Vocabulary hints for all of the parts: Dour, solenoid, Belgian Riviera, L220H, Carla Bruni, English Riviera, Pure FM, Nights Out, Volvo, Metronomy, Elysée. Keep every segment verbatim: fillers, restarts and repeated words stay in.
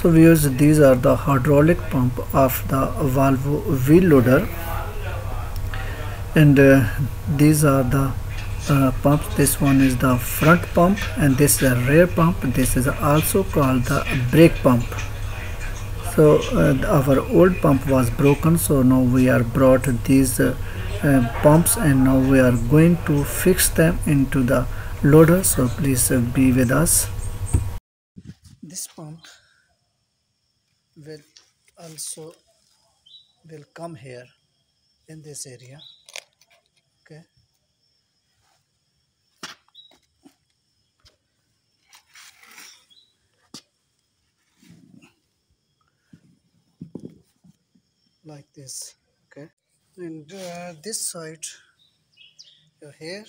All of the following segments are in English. So viewers, these are the hydraulic pump of the Volvo wheel loader, and uh, these are the uh, pumps. This one is the front pump and this is the rear pump. This is also called the brake pump. So uh, our old pump was broken, so now we are brought these uh, uh, pumps and now we are going to fix them into the loader. So please uh, be with us. This pump will also will come here in this area. Okay, like this. Okay, and uh, this side here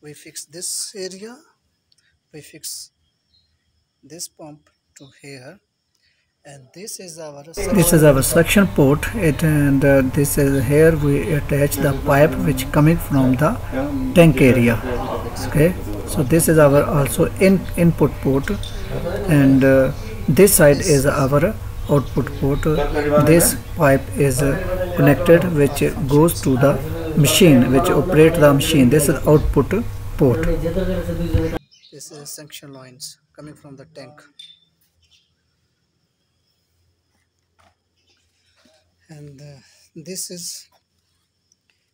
we fix this area, we fix this pump to here, and this is our this is our suction port. It and uh, this is here we attach the pipe which coming from the tank area. Okay, so this is our also in input port, and uh, this side is our output port. This pipe is uh, connected which goes to the machine which operate the machine. This is output port. This is suction lines coming from the tank, and uh, this is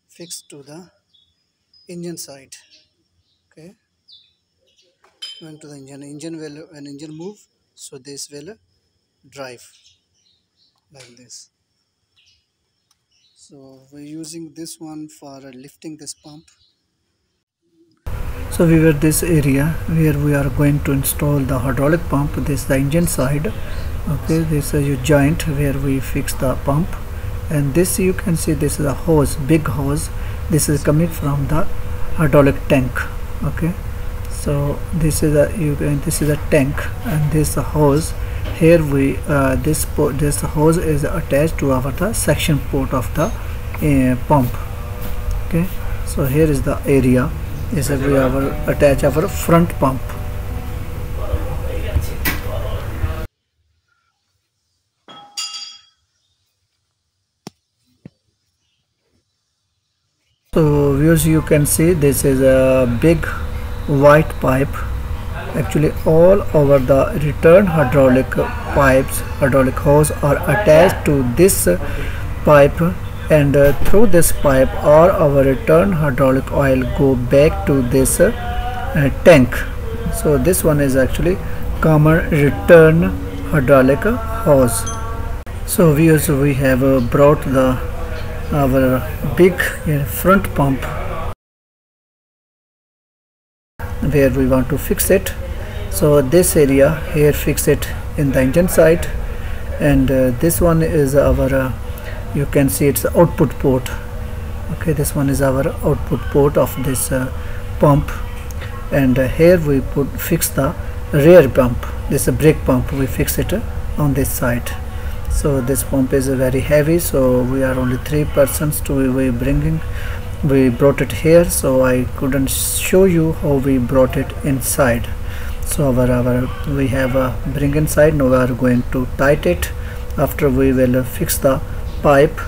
fixed to the engine side. Okay, going to the engine. Engine will when engine move, so this will drive like this. So we're using this one for lifting this pump. So we were this area where we are going to install the hydraulic pump. This is the engine side. Okay, this is a joint where we fix the pump, and this you can see this is a hose, big hose. This is coming from the hydraulic tank. Okay, so this is a you can this is a tank, and this hose here we uh, this this hose is attached to our the suction port of the uh, pump. Okay, so here is the area. This is we our attach our front pump. So viewers, you can see this is a big white pipe. Actually all over the return hydraulic pipes, hydraulic hose are attached to this pipe, and uh, through this pipe or our return hydraulic oil go back to this uh, uh, tank. So this one is actually common return hydraulic hose. So we also we have uh, brought the our big uh, front pump where we want to fix it. So this area here fix it in the engine side, and uh, this one is our uh, you can see it's output port. Okay, this one is our output port of this uh, pump, and uh, here we put fix the rear pump. This is a brake pump. We fix it uh, on this side. So this pump is uh, very heavy, so we are only three persons to we bringing we brought it here, so I couldn't show you how we brought it inside. So our, our we have a uh, bring inside. Now we are going to tight it. After we will uh, fix the pipe,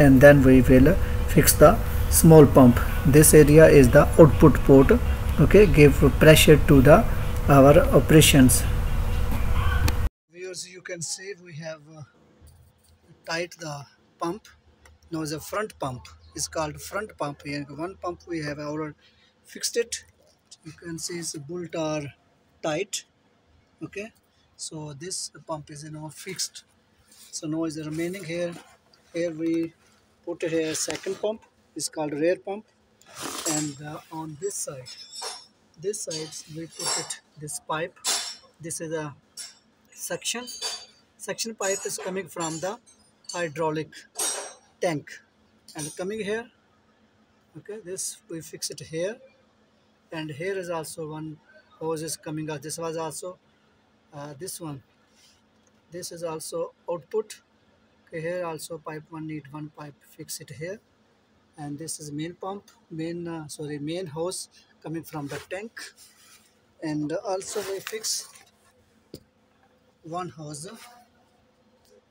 and then we will fix the small pump. This area is the output port. Okay, give pressure to the our operations. Viewers, you can see we have uh, tied the pump. Now the front pump is called front pump. Here one pump we have already fixed it. You can see its bolt are tight. Okay, so this pump is now fixed. So now is the remaining here. Here we put here second pump, it's called rear pump, and uh, on this side, this side we put it, this pipe. This is a suction, suction pipe is coming from the hydraulic tank and coming here. Okay, this we fix it here, and here is also one hose is coming out. This was also uh, this one. This is also output. Here also pipe one need one pipe fix it here, and this is main pump, main uh, sorry main hose coming from the tank, and also we fix one hose,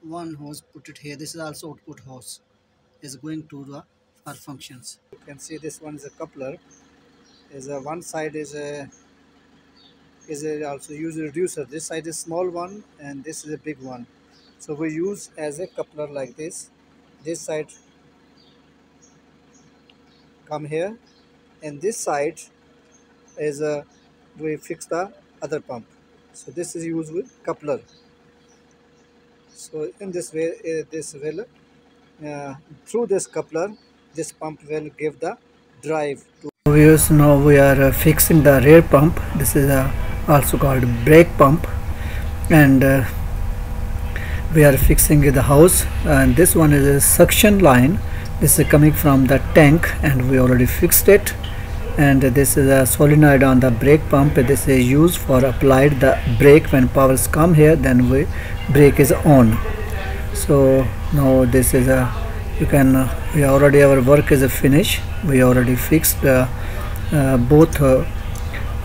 one hose put it here. This is also output hose, is going to the for functions. You can see this one is a coupler. Is a one side is a is a also use a reducer. This side is small one and this is a big one. So we use as a coupler like this. This side come here, and this side is a we fix the other pump. So this is used with coupler. So in this way, uh, this will uh, through this coupler, this pump will give the drive to. Viewers, now we are uh, fixing the rear pump. This is uh, also called brake pump, and uh, we are fixing the hose. And this one is a suction line. This is coming from the tank, and we already fixed it. And this is a solenoid on the brake pump. This is used for applied the brake. When powers come here, then we brake is on. So now this is a you can uh, we already our work is a finish. We already fixed uh, uh, both uh,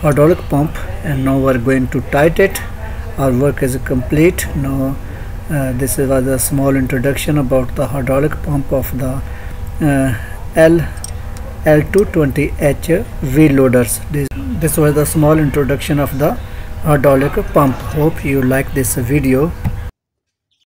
hydraulic pump, and now we're going to tight it. Our work is complete now. Uh, this was a small introduction about the hydraulic pump of the uh, L L two twenty H wheel loaders. This, this was the small introduction of the hydraulic pump. Hope you like this video.